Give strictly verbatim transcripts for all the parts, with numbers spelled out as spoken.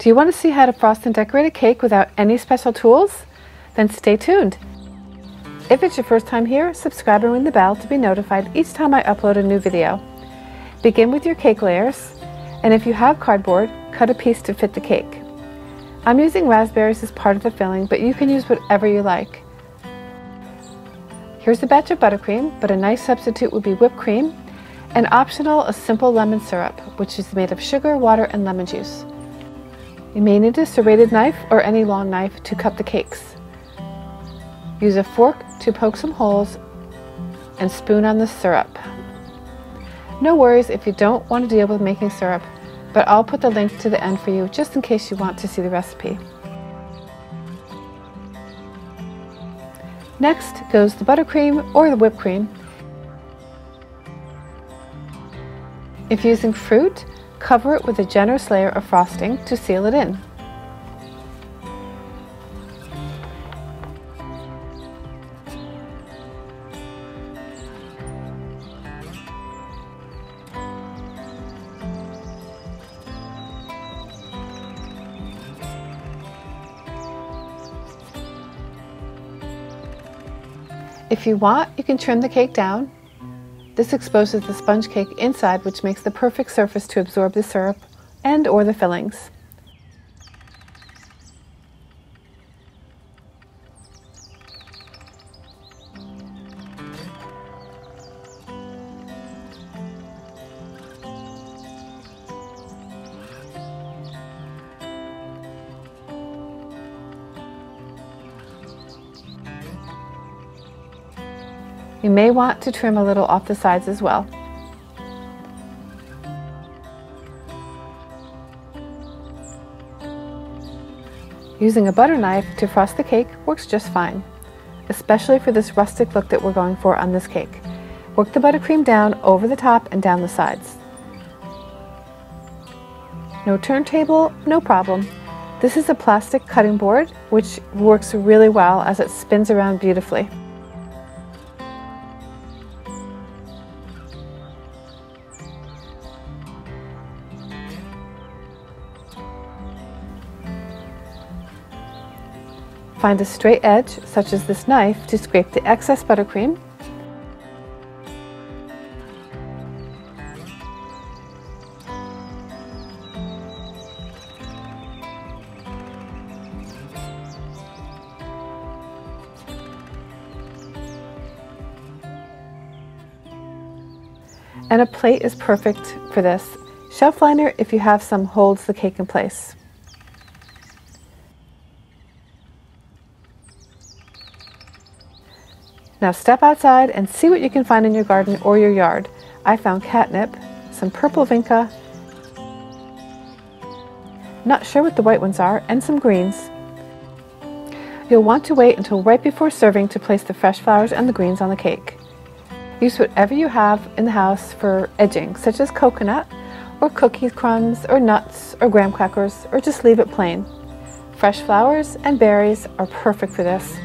Do you want to see how to frost and decorate a cake without any special tools? Then stay tuned. If it's your first time here, subscribe and ring the bell to be notified each time I upload a new video. Begin with your cake layers, and if you have cardboard, cut a piece to fit the cake. I'm using raspberries as part of the filling, but you can use whatever you like. Here's a batch of buttercream, but a nice substitute would be whipped cream, and optional a simple lemon syrup, which is made of sugar, water, and lemon juice. You may need a serrated knife or any long knife to cut the cakes. Use a fork to poke some holes and spoon on the syrup. No worries if you don't want to deal with making syrup, but I'll put the link to the end for you just in case you want to see the recipe. Next goes the buttercream or the whipped cream. If using fruit, cover it with a generous layer of frosting to seal it in. If you want, you can trim the cake down. This exposes the sponge cake inside, which makes the perfect surface to absorb the syrup and or the fillings. You may want to trim a little off the sides as well. Using a butter knife to frost the cake works just fine, especially for this rustic look that we're going for on this cake. Work the buttercream down over the top and down the sides. No turntable, no problem. This is a plastic cutting board, which works really well as it spins around beautifully. Find a straight edge, such as this knife, to scrape the excess buttercream. And a plate is perfect for this. Shelf liner, if you have some, holds the cake in place. Now step outside and see what you can find in your garden or your yard. I found catnip, some purple vinca, not sure what the white ones are, and some greens. You'll want to wait until right before serving to place the fresh flowers and the greens on the cake. Use whatever you have in the house for edging, such as coconut, or cookie crumbs, or nuts, or graham crackers, or just leave it plain. Fresh flowers and berries are perfect for this.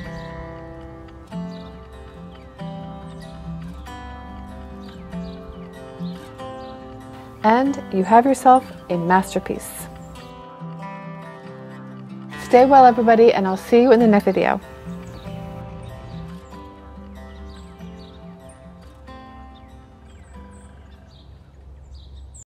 And you have yourself a masterpiece. Stay well, everybody, and I'll see you in the next video.